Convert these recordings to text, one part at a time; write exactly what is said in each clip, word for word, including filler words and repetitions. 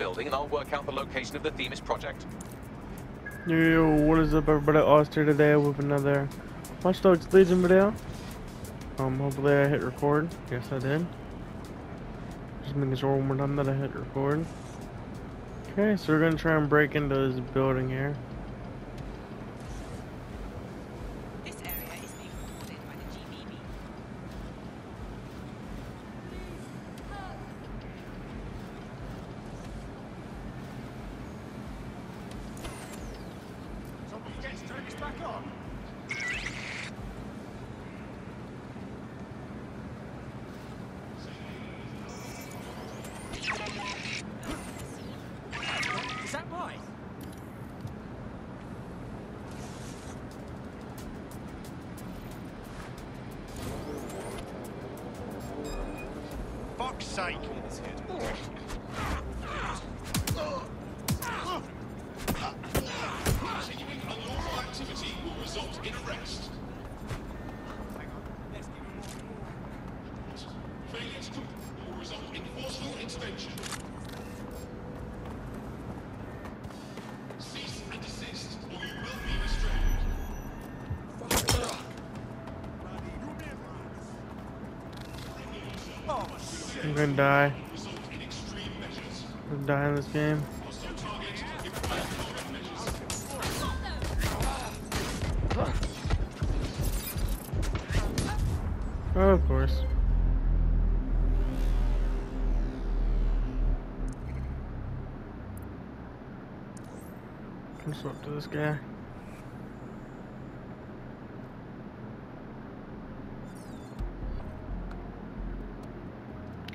building and I'll work out the location of the Themis project. Yo, what is up everybody? Oz here today with another Watch Dogs Legion video. Um, hopefully I hit record. Yes, I did. Just making sure one more time that I hit record. Okay, so we're gonna try and break into this building here. Sake. Continuing unlawful activity will result in arrest. Failure to comply will result in forceful intervention. Cease and desist, or you will be restrained. I'm gonna die. I'm gonna die in this game. Oh, of course. I'm swap to this guy.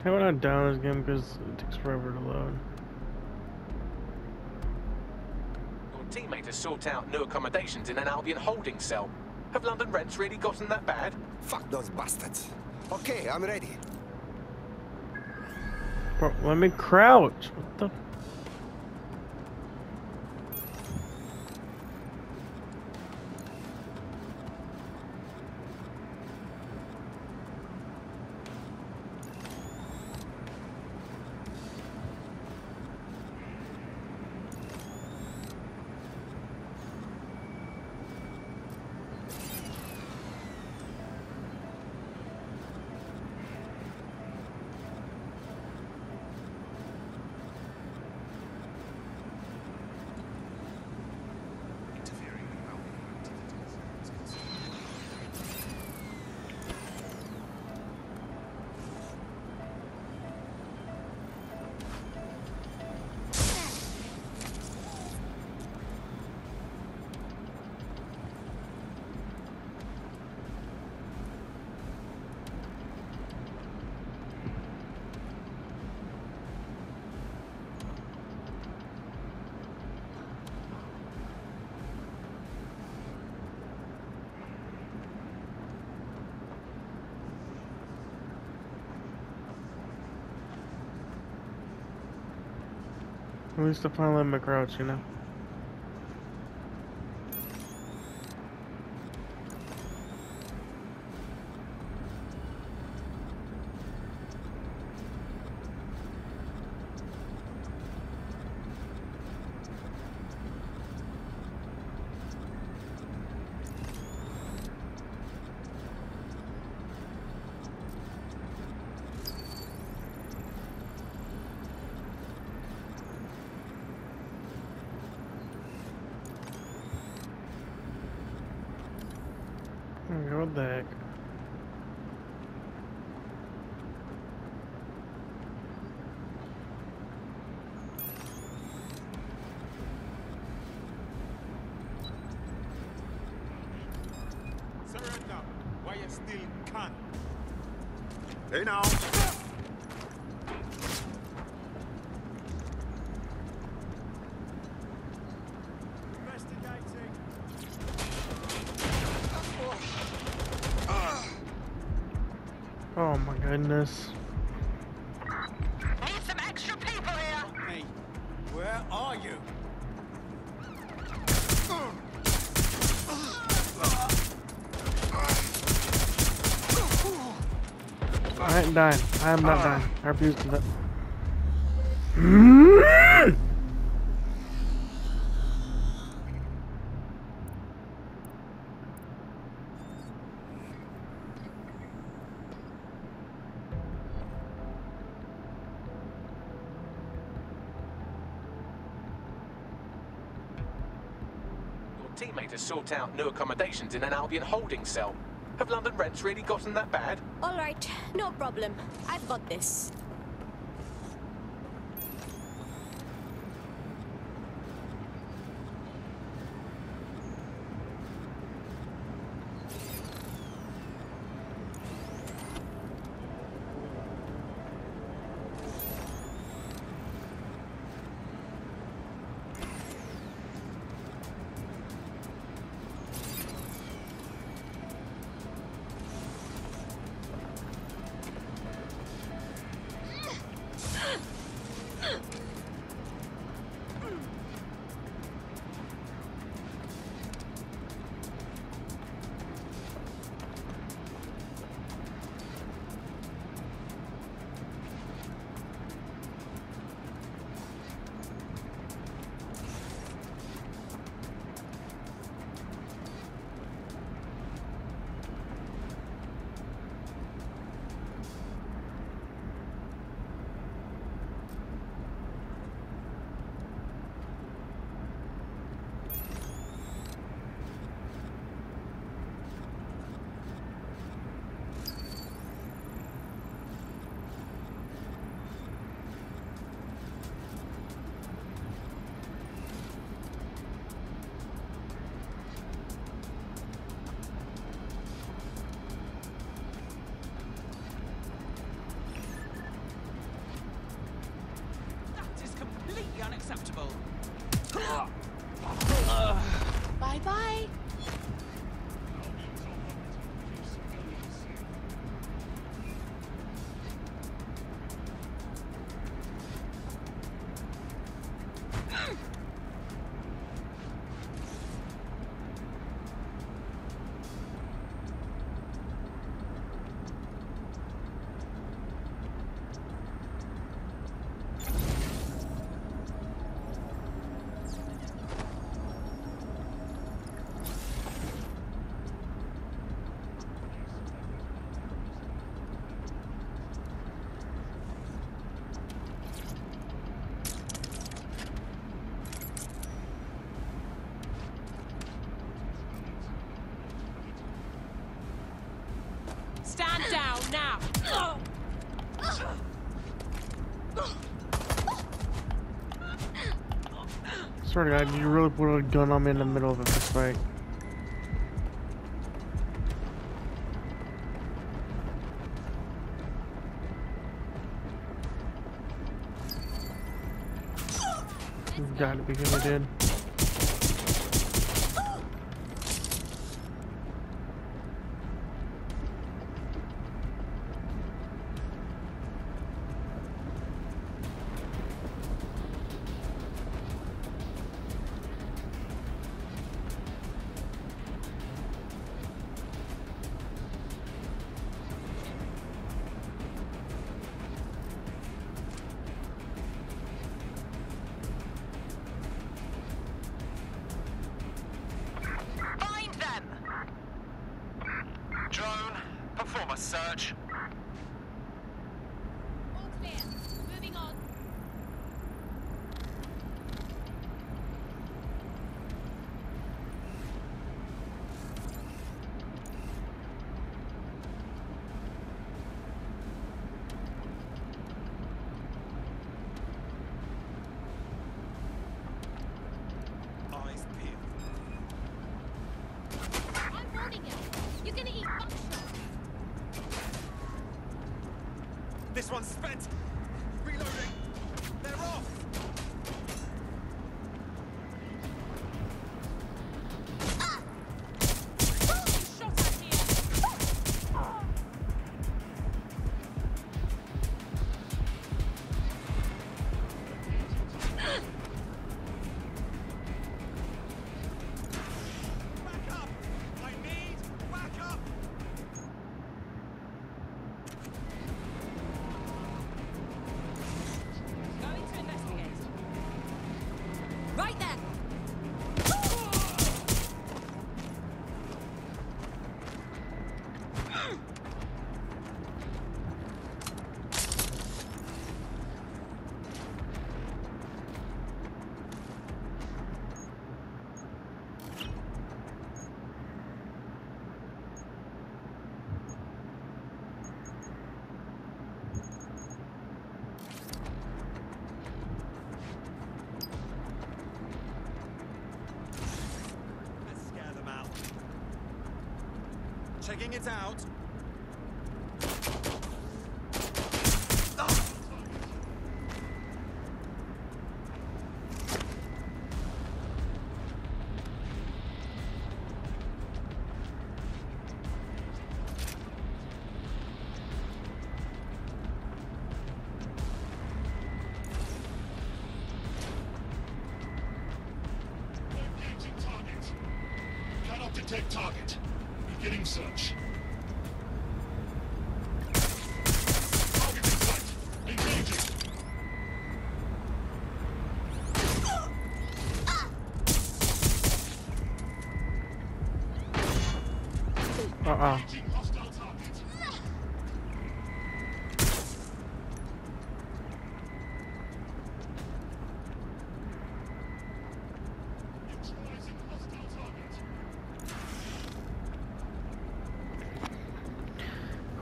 I want to down this game because it takes forever to load. Your teammate has sought out new accommodations in an Albion holding cell. Have London rents really gotten that bad? Fuck those bastards. Okay, I'm ready. Bro, let me crouch. What the? At least I finally let my crouch, you know. What the heck? Surrender while you still can. Hey now. Oh my goodness. Need some extra people here. Help me. Where are you? I ain't dying. I am not dying. I refuse to that. teammate has sought out new accommodations in an Albion holding cell. Have London rents really gotten that bad? All right, no problem. I've got this. Acceptable. Bye-bye. Stand down now! Sorry guys, you really put a gun on me in the middle of this fight. You've got to be him again. Search. All clear. Moving on. Eyes peeled. I'm warning you. You're gonna eat buckshot. This one's spent! Reloading! They're off! Ah. Shot at here! Ah. Ah. Back up! I need back up! Checking it out. Detect target. Beginning search. Target in sight. Engaging. Uh-uh. Engaging hostile target. Neutralizing hostile target.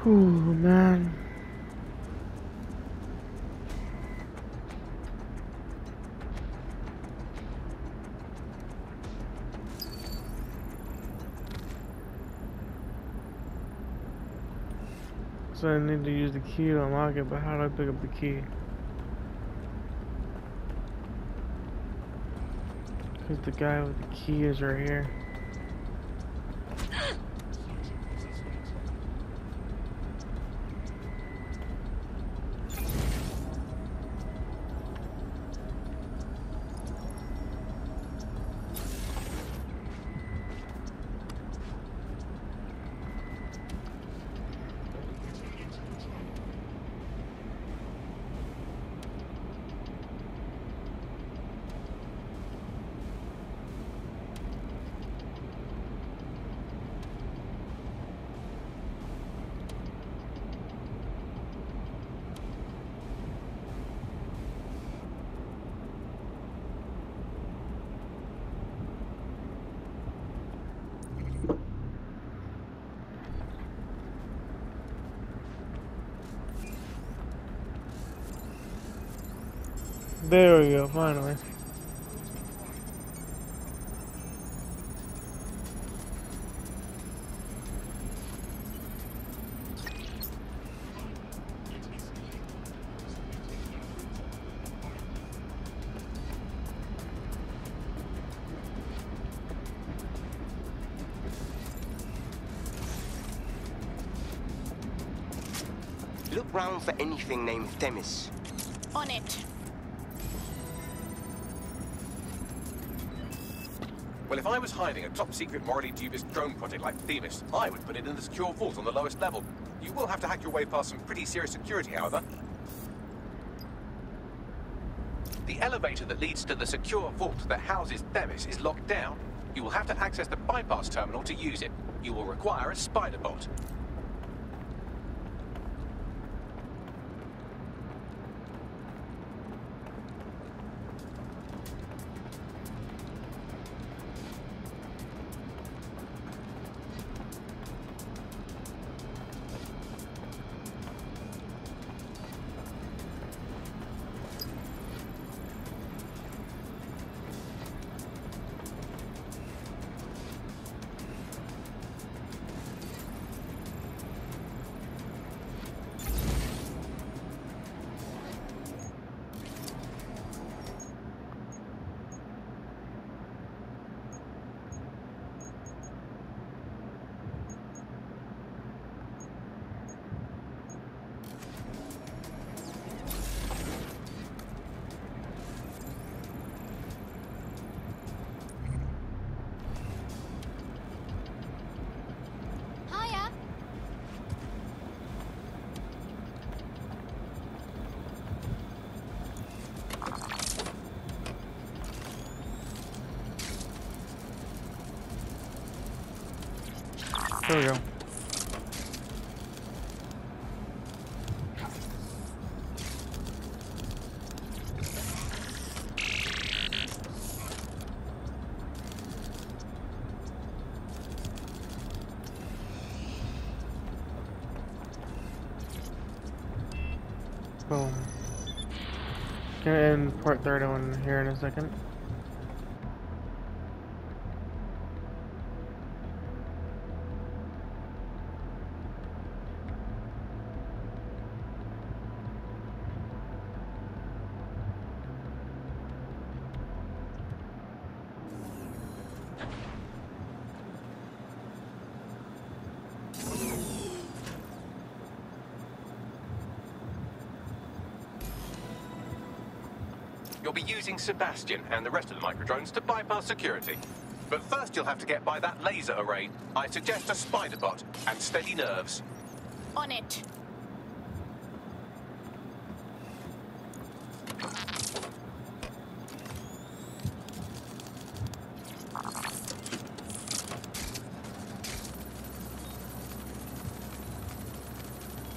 Oh man. So I need to use the key to unlock it, but how do I pick up the key? Because the guy with the key is right here. There we go, finally. Look round for anything named Themis. On it. Well, if I was hiding a top-secret, morally dubious drone project like Themis, I would put it in the secure vault on the lowest level. You will have to hack your way past some pretty serious security, however. The elevator that leads to the secure vault that houses Themis is locked down. You will have to access the bypass terminal to use it. You will require a spider bolt. There we go. Boom. Gonna end part thirty-one here in a second. you'll be using Sebastian and the rest of the microdrones to bypass security. But first you'll have to get by that laser array. I suggest a spider bot and steady nerves. On it.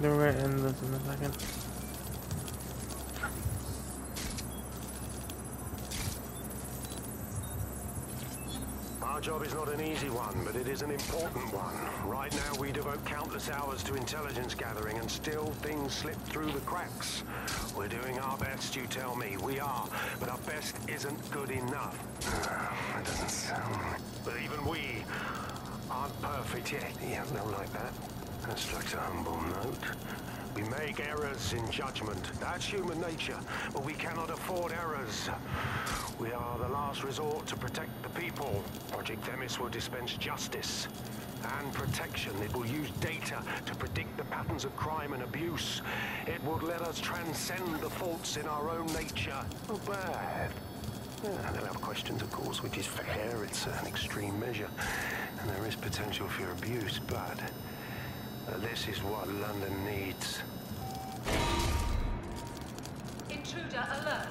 Then we're gonna end this in a second. Our job is not an easy one, but it is an important one. Right now we devote countless hours to intelligence gathering and still things slip through the cracks. We're doing our best, you tell me. We are, but our best isn't good enough. It doesn't sound... But even we aren't perfect yet. Yeah, no, like that. That strikes a humble note. We make errors in judgment. That's human nature, but we cannot afford errors. We are the last resort to protect the people. Project Themis will dispense justice and protection. It will use data to predict the patterns of crime and abuse. It would let us transcend the faults in our own nature. Not bad. Yeah, they'll have questions, of course, which is fair. It's an extreme measure, and there is potential for abuse, but... Uh, this is what London needs. Intruder alert.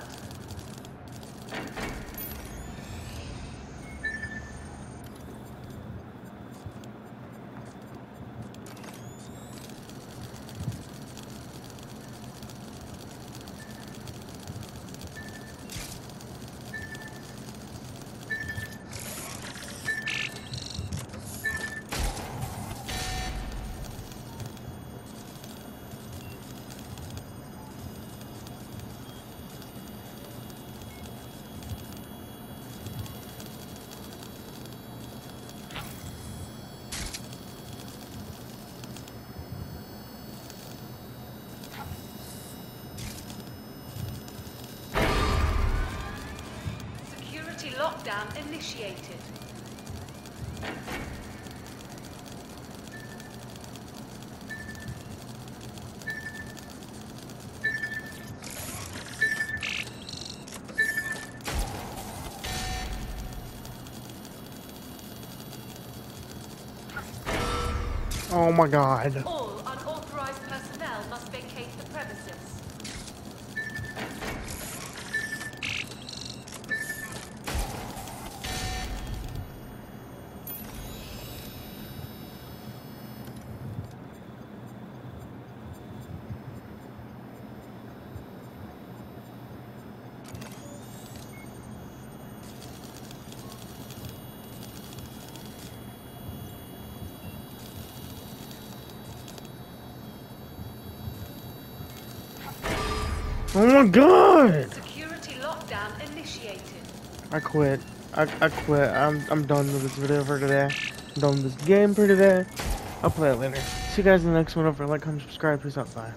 Lockdown initiated. Oh my God. All unauthorized personnel must vacate the premises. Oh my God! Security lockdown initiated. I quit. I I quit. I'm I'm done with this video for today. I'm done with this game for today. I'll play it later. See you guys in the next one. Over like, comment, subscribe. Peace out. Bye.